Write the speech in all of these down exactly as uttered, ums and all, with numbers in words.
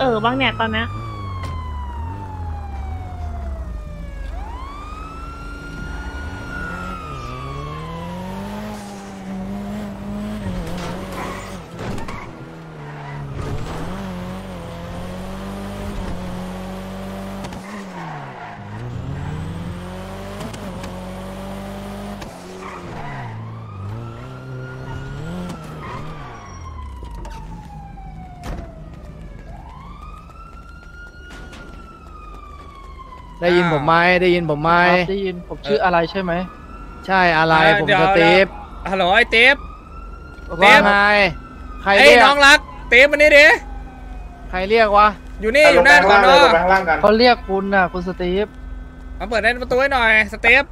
เออบ้างเนี่ยตอนนี้ได้ยินผมไหมได้ยินผมไหมได้ยินผมชื่ออะไรใช่ไหมใช่อะไรผมสเตฟฮัลโหลไอ้เตฟเตฟไงใครเรียกน้องรักเตฟมานี่ดิใครเรียกวะอยู่นี่อยู่นั่นก่อนเนาะเขาเรียกคุณน่ะคุณสเตฟมาเปิดประตูให้หน่อยสเตฟ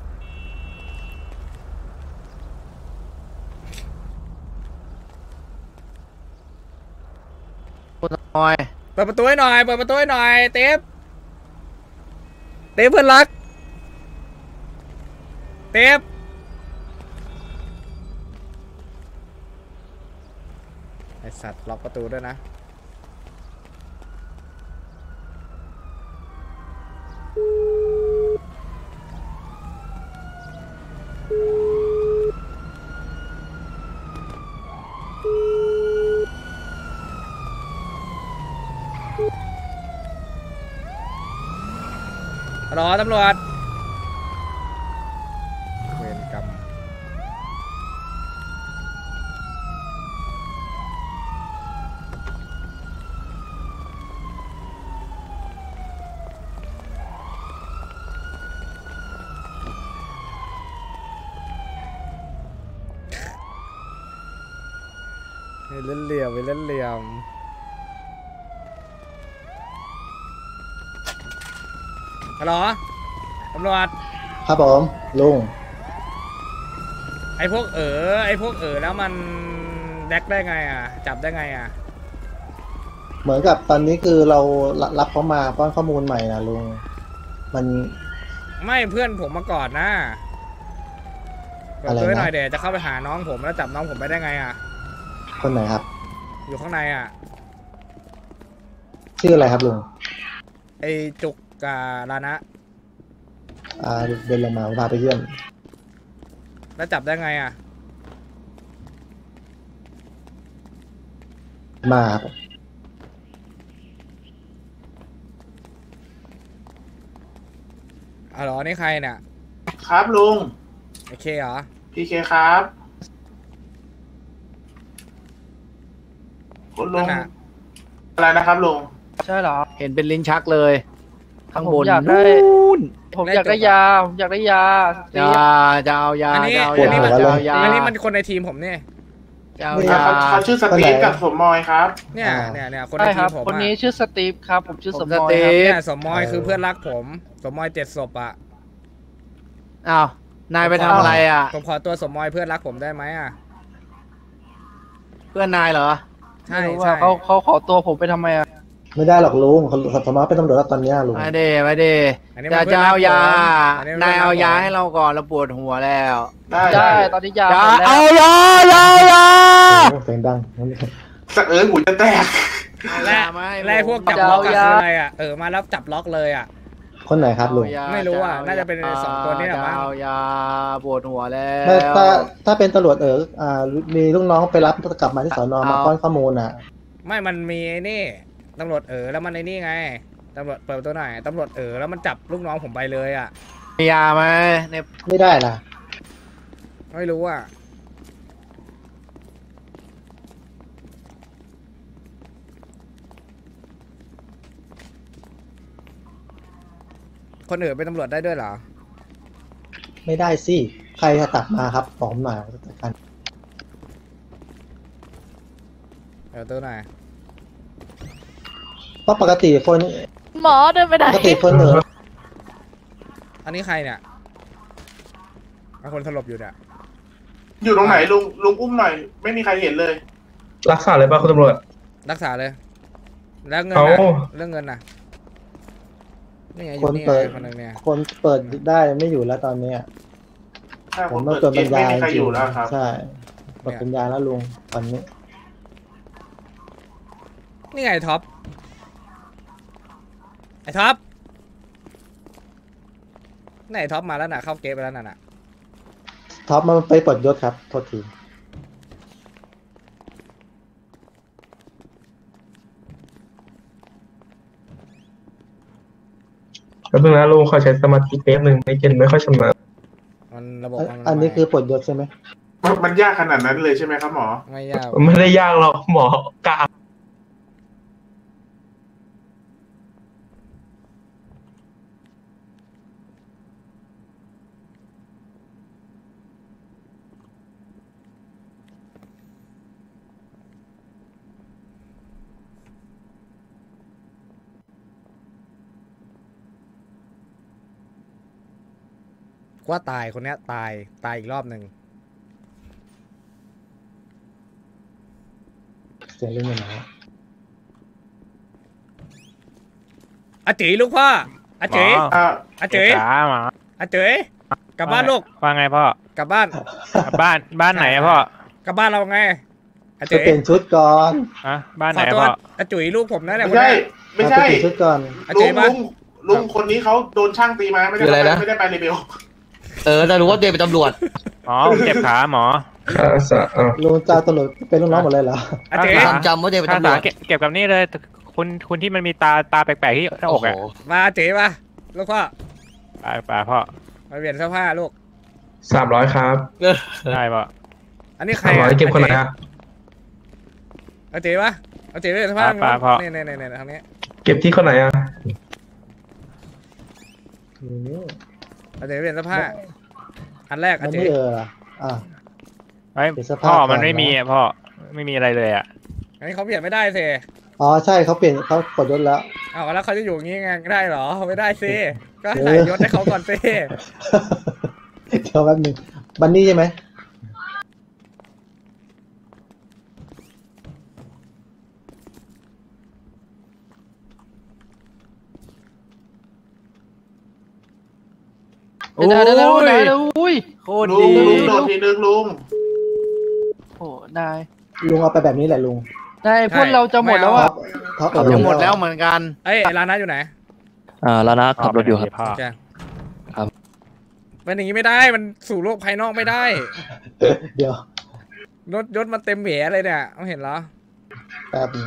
เปิดประตูให้หน่อยเปิดประตูให้หน่อยเตฟเตฟเพื่อนรักเตฟไอสัตว์ล็อกประตูด้วยนะรอตำรวจเวรกรรมเล่นเหลี่ยมไปเล่นเหลี่ยมฮัลโหลตำรวจครับผมลุงไอพวกเออไอพวกเออแล้วมันแดกได้ไงอ่ะจับได้ไงอ่ะเหมือนกับตอนนี้คือเรารับเขามาป้อนข้อมูลใหม่นะลุงมันไม่เพื่อนผมมาก่อนนะอะไรนะหน่อยเดี๋ยวจะเข้าไปหาน้องผมแล้วจับน้องผมไปได้ไงอ่ะคนไหนครับอยู่ข้างในอ่ะชื่ออะไรครับลุงไอจุกกาลานะอ่าเดินลงมาพาไปเยี่ยมแล้วจับได้ไงอ่ะมาอ๋อเหรอนี่ใครเนี่ยครับลุงโอเคเหรอพี่เคครับคุณลุงอะไรนะครับลุงใช่เหรอเห็นเป็นลิ้นชักเลยข้างบนนู่นผมอยากได้ยาผมอยากได้ยาจะจะเอายาอันนี้อันนี้มันจะเอายาอันนี้มันคนในทีมผมเนี่ยจะเอายาเขาชื่อสตีฟกับสมมอยครับเนี่ยเนี่ยเนี่ยคนในทีมผมคนนี้ชื่อสตีฟครับผมชื่อสมมอยเนี่ยสมมอยคือเพื่อนรักผมสมมอยเจ็ดศพอ่ะอ้าวนายไปทำอะไรอ่ะผมขอตัวสมมอยเพื่อนรักผมได้ไหมอ่ะเพื่อนนายเหรอใช่ใช่เขาเขาขอตัวผมไปทำไมอ่ะไม่ได้หรอกลุงสมมติเป็นตำรวจแล้วตอนนี้ลุงไม่ได้ไม่ได้จะจะเอายานายเอายาให้เราก่อนเราปวดหัวแล้วได้ตอนนี้ยาเอายายายาเสียงดังสะเอิญหูจะแตกไล่พวกจับล็อกอะไรอ่ะเออมาแล้วจับล็อกเลยอ่ะคนไหนครับลุงไม่รู้อ่ะน่าจะเป็นสองคนนี่แหละมั้งเอายาปวดหัวแล้วถ้าถ้าเป็นตำรวจเอออ่ามีลูกน้องไปรับกลับมาที่สน.มาป้อนข้อมูลอ่ะไม่มันมีนี่ตำรวจเออแล้วมันในนี่ไงตำรวจเปิดตัวหน่อยตำรวจเออแล้วมันจับลูกน้องผมไปเลยอ่ะมียาไหมเนี่ยไม่ได้ล่ะไม่รู้อ่ะคนอื่นเป็นตำรวจได้ด้วยเหรอไม่ได้สิใครจะตักมาครับผมหน่อยเปิดตัวหน่อยเพราะปกติคนหมอเดินไปไหนปกติคนเหนืออันนี้ใครเนี่ยคนสลบอยู่เนี่ยอยู่ตรงไหนลุงลุงอุ้มหน่อยไม่มีใครเห็นเลยรักษาเลยป่ะคุณตำรวจรักษาเลยแล้วเงินนะเรื่องเงินนะคนเปิดคนเปิดได้ไม่อยู่แล้วตอนนี้ผมต้องเปิดเป็นยาจริงใช่เปิดเป็นยาแล้วลุงตอนนี้นี่ไงท็อป ไอ้ท็อปไหนท็อปมาแล้วน่ะเข้าเกมไปแล้วน่ะท็อปมันไปปลดยศครับโทษทีแล้วเพิ่งนะลุงขอใช้สมาธิแป๊บหนึ่งไม่เก่งไม่ค่อยชำนาญมันระบบอันนี้คือปลดยศใช่ไหมมันยากขนาดนั้นเลยใช่ไหมครับหมอไม่ยากไม่ได้ยากหรอกหมอกาว่าตายคนนี้ตายตายอีกรอบหนึ่งเสียเรื่องอะไรอาจีลูกพ่ออาจีอาจีอาจีกลับบ้านลูกว่าไงพ่อกลับบ้านกลับบ้านบ้านไหนพ่อกลับบ้านเราไงอาจีเปลี่ยนชุดก่อนอ่ะบ้านไหนพ่ออาจีลูกผมนั่นแหละไม่ใช่ไม่ใช่ชุดก่อนอาจีลุงลุงคนนี้เขาโดนช่างตีมาไม่ได้ไม่ได้ไปเลยเบลเออแต่รู้ว่าเดย์เป็นตำรวจอ๋อเจ็บขาหมอลุงจ่าตำรวจเป็นลูกน้องหมดเลยเหรอจำว่าเดย์เป็นตำรวจเก็บกับนี่เลยคุณคุณที่มันมีตาตาแปลกๆที่หน้าอกอ่ะมาเจ๋มาลูกพ่อไปไปพ่อมาเปลี่ยนเสื้อผ้าลูกสามร้อยครับได้ป่ะอันนี้ใครเก็บคนไหนอ่ะเอาเจ๋มาเอาเจ๋เปลี่ยนเสื้อผ้าพ่อเนี่ยเนี่ยเนี่ยทางนี้เก็บที่คนไหนอ่ะอาจจะเปลี่ยนเสื้อผ้าอันแรกอาจจะไม่เอออ่ะไอ้พ่อมันไม่มีอ่ะพ่อไม่มีอะไรเลยอ่ะอันนี้เขาเปลี่ยนไม่ได้สิอ๋อใช่เขาเปลี่ยนเขาปลดยศแล้วอ้าวแล้วเขาจะอยู่งี้ไงได้เหรอไม่ได้สิก็ใส่ยศให้เขาก่อนสิเดี๋ยวแป๊บนึงบันนี่ใช่ไหมโอ้ยโอ้ยโคตรดีลุงโดนทีนึงลุงโอ้นายลุงเอาไปแบบนี้แหละลุงนายพวกเราจะหมดแล้วอ่ะจะหมดแล้วเหมือนกันเอ้ยร้านน้าอยู่ไหนอ่าร้านน้าขับรถอยู่ครับครับมันอย่างนี้ไม่ได้มันสู่โลกภายนอกไม่ได้เดี๋ยวรถยศมันเต็มแหวนเลยเนี่ยเอาเห็นเหรอแป๊บนึง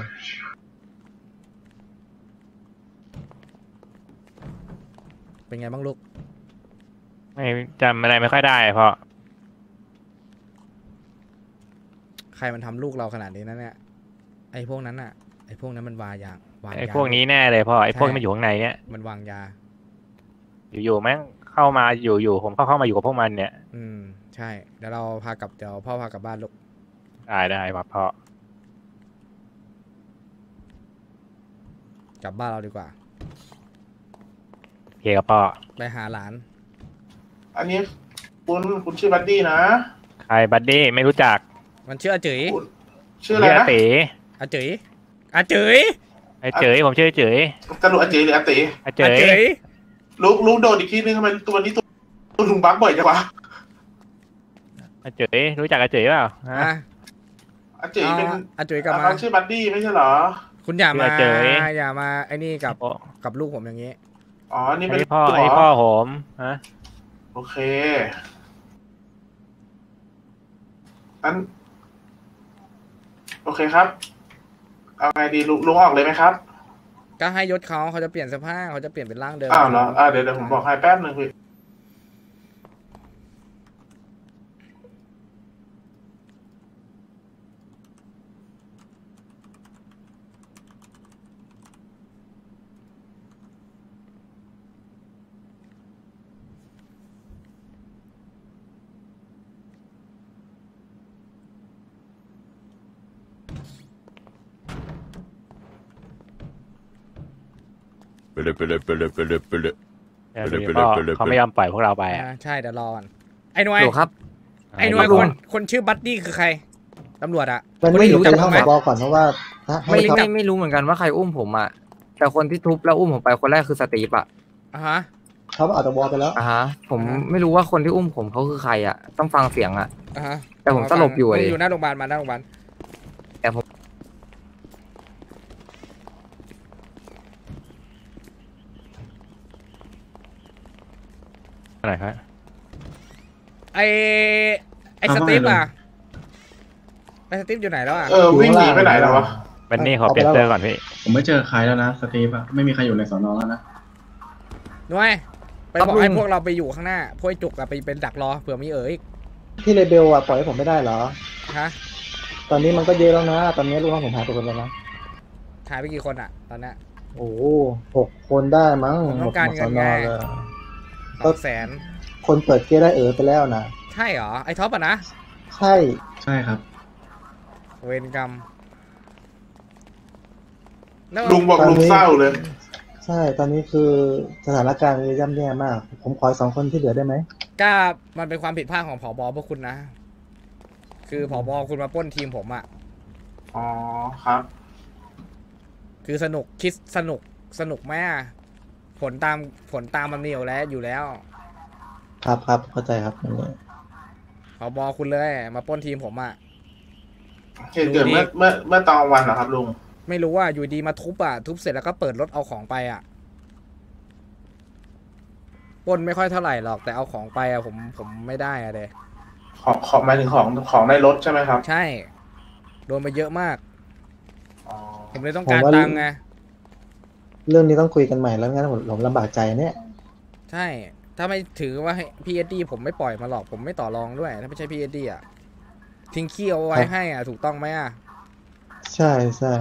เป็นไงบ้างลูกไม่จำอะไรไม่ค่อยได้เพราะใครมันทำลูกเราขนาดนี้นั่นเนี่ยไอ้พวกนั้นน่ะไอ้พวกนั้นมันวางยาวางยาไอ้พวกนี้แน่เลยพ่อไอ้พวกมันอยู่ข้างในเนี่ยมันวางยาอยู่ๆแม่งเข้ามาอยู่ๆผมเข้าเข้ามาอยู่กับพวกมันเนี่ยอืมใช่เดี๋ยวเราพากลับเดี๋ยวพ่อพากลับบ้านลูกได้ได้ครับพ่อกลับบ้านเราดีกว่าเฮียกับพ่อไปหาหลานอันนี้คุณคุณชื่อบัดดี้นะใครบัดดี้ไม่รู้จักมันชื่ออาจุ๋ยชื่ออะไรนะอาจุ๋ยอาจุ๋ยอาจุ๋ยอาจุ๋ยผมชื่ออาจุ๋ยตำรวจอาจุ๋ยหรืออาจุ๋ยอาจุ๋ยลุกลุกโดดอีกทีนึงทำไมตัวนี้ตัวลุงบักบ่อยจังวะอาจุ๋ยรู้จักอาจุ๋ยเปล่าอาจุ๋ยเป็นอาจุ๋ยกับมาชื่อบัดดี้ไม่ใช่เหรอคุณอย่ามาอย่ามาไอ้นี่กับกับลูกผมอย่างนี้อ๋อนี่เป็นพ่อไอ้พ่อผมฮะโอเคอันโอเคครับเอาไงดีลุงออกเลยไหมครับก็ให้ยศเขาเขาจะเปลี่ยนสภาพเขาจะเปลี่ยนเป็นร่างเดิมอ้าวเหรออ่าเดี๋ยวเดี๋ยวผมบอกให้แป๊บหนึ่งพี่เขาไม่ยอมปล่อยพวกเราไปอ่ะใช่เดี๋ยวรอก่อนไอ้หน่วยครับไอ้หน่วยคนคนชื่อบัดดี้คือใครตำรวจอ่ะมันไม่รู้จะเข้ามาบอกก่อนเพราะว่าไม่ไม่ไม่รู้เหมือนกันว่าใครอุ้มผมอ่ะแต่คนที่ทุบแล้วอุ้มผมไปคนแรกคือสตีฟอ่ะอ่ะฮะเขาเอาตะบอไปแล้วอ่ะฮะผมไม่รู้ว่าคนที่อุ้มผมเขาคือใครอ่ะต้องฟังเสียงอ่ะอ่ะฮะแต่ผมสลบอยู่เลยอยู่หน้าโรงพยาบาลมาหน้าโรงพยาบาลแต่ผม อะไรครับไอไอสตีฟอ่ะไอสตีฟอยู่ไหนแล้วอ่ะเออวิ่งหนีไปไหนแล้ววะแบนนี่ขอเปลี่ยนเสื้อก่อนพี่ผมไม่เจอใครแล้วนะสตีฟอะไม่มีใครอยู่ในสอนอแล้วนะนุ้ยไปบอกให้พวกเราไปอยู่ข้างหน้าพวกไอ้จุกอะไปเป็นดักรอเผื่อมีเอ๋ยพี่เลเบลอะปล่อยให้ผมไม่ได้เหรอฮะตอนนี้มันก็เยอะแล้วนะตอนนี้ลูกน้องผมหายไปคนแล้วนะหายไปกี่คนอะตอนนี้โอ้หกคนได้มั้งต้องการเงินไงก็แสนคนเปิดเกียร์ได้เอ๋ยไปแล้วนะใช่เหรอไอ้ท็อปอะนะใช่ใช่ครับเวรกรรมลุงบอกลุงเศร้าเลยใช่ตอนนี้คือสถานการณ์ย่ำแย่มากผมขอสองคนที่เหลือได้ไหมก็มันเป็นความผิดพลาดของผบ.พวกคุณนะคือผบ.คุณมาปล้นทีมผมอ่ะอ๋อครับคือสนุกคิดสนุกสนุกไหมผลตามผลตามมันมีอยู่แล้วอยู่แล้วครับครับเข้าใจครับผบ.คุณเลยมาปล้นทีมผมอ่ะเหตุเกิดเมื่อเมื่อเมื่อตอนวันเหรอครับลุงไม่รู้ว่าอยู่ดีมาทุบอ่ะทุบเสร็จแล้วก็เปิดรถเอาของไปอ่ะปล้นไม่ค่อยเท่าไหร่หรอกแต่เอาของไปอ่ะผมผมไม่ได้อ่ะเด็กของของหมายถึงของของในรถใช่ไหมครับใช่โดนมาเยอะมากผมเลยต้องการตังค์ไงเรื่องนี้ต้องคุยกันใหม่แล้วงั้นผมผมลำบากใจเนี่ยใช่ถ้าไม่ถือว่าพีเอสดีผมไม่ปล่อยมาหรอกผมไม่ต่อรองด้วยถ้าไม่ใช่พีเอสดีอ่ะทิ้งขี้เอาไว้ให้อ่ะถูกต้องไหมอ่ะใช่ใช่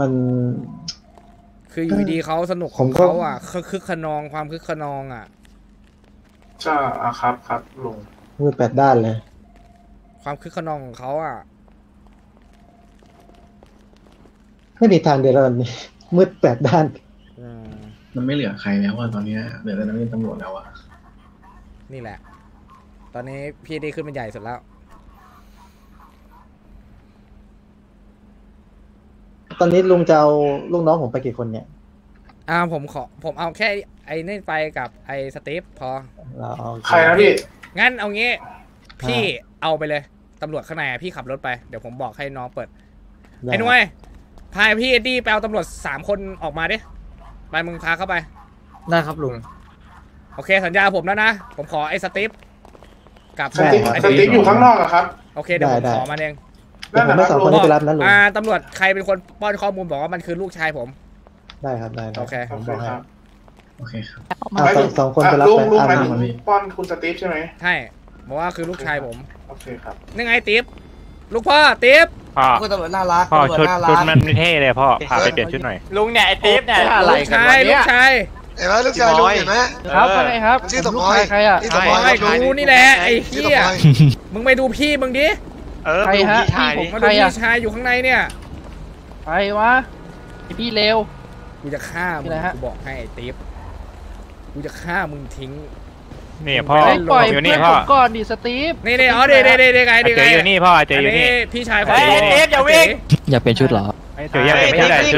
มันคืออยู่ดีเขาสนุกของเขาอ่ะคึกขนองความคึกขนองอ่ะใช่อ่ะครับครับลุงมือแปดด้านเลยความคึกขนองของเขาอ่ะไม่มีทางเดียวกันนี่มืดแปดด้านมันไม่เหลือใครแล้วว่าตอนนี้เหลือแต่นักเรียนตำรวจแล้วอ่ะนี่แหละตอนนี้พี่ได้ขึ้นเป็นใหญ่สุดแล้วตอนนี้ลุงจะเอาลูกน้องผมไปกี่คนเนี่ยอ่าผมขอผมเอาแค่ไอ้นี่ไปกับไอ้สตีฟพอใครนะพี่งั้นเอางี้พี่เอาไปเลยตำรวจข้างในพี่ขับรถไปเดี๋ยวผมบอกให้น้องเปิดไอ้นุ้ยพาพี่เอ็ดดี้ไปเอาตำรวจสามคนออกมาดิไปมึงพาเข้าไปได้ครับลุงโอเคสัญญาผมแล้วนะผมขอไอ้สตีฟกับสตีฟสตีฟอยู่ข้างนอกเหรอครับโอเคเดี๋ยวผมขอมาเองผมไม่สองคนนี้ไปรับนะลุงตำรวจใครเป็นคนป้อนข้อมูลบอกว่ามันคือลูกชายผมได้ครับได้โอเคผมบอกครับโอเคครับสองคนไปรับไปลูกไหมป้อนคุณสตีฟใช่ไหมใช่บอกว่าคือลูกชายผมโอเคครับนี่ไงติ๊บลูกพ่อติ๊บพ่อตำรวจน่ารักพ่อชุดชุดมันเท่เลยพ่อพาไปเปลี่ยนชุดหน่อยลุงเนี่ยไอ้ติ๊บเนี่ยลูกชายลูกชายเห็นไหมลูกชายลุงเห็นไหมครับอะไรครับชื่อสมอยใครอ่ะสมอยกูนี่แหละไอ้เหี้ยมึงไปดูพี่มึงดิใครฮะพี่ผมมาดูพี่ชายอยู่ข้างในเนี่ยใครวะพี่เลวกูจะฆ่ามึงกูบอกให้ไอ้ติ๊บกูจะฆ่ามึงทิ้งนี่พ่ออยู่นี่พ่อก่อนดิสตีฟนี่นี่อ๋อเดี๋ยวเดี๋ยวเดี๋ยวไงเดี๋ยวไงอยู่นี่พ่อเจอยู่นี่พี่ชายของติ๊บอย่าวิ่งอย่าเป็นชุดหรอเจอย่าเป็นชุด